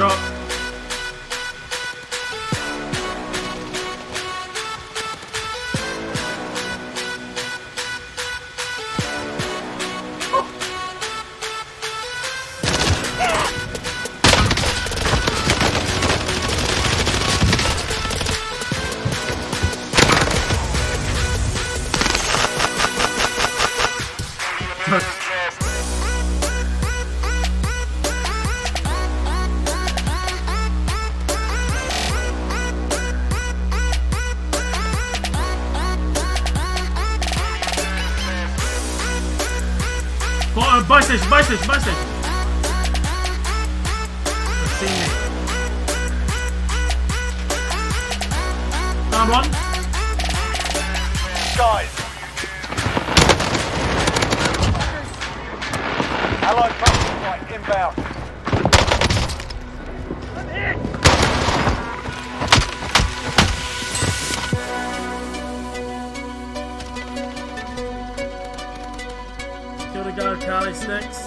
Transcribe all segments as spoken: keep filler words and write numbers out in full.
drop. Oh, buy station, buy station, buy station. I've seen it. Down one. Guys. Allied battle flight inbound. I'm hit. Kill the guy with Cali sticks.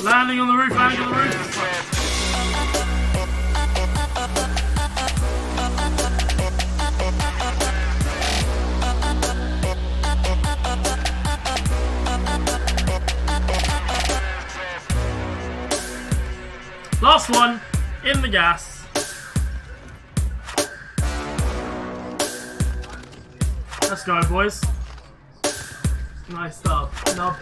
Landing on the roof, landing on the roof. Last one, in the gas. Let's go, boys. Nice stuff. Nub.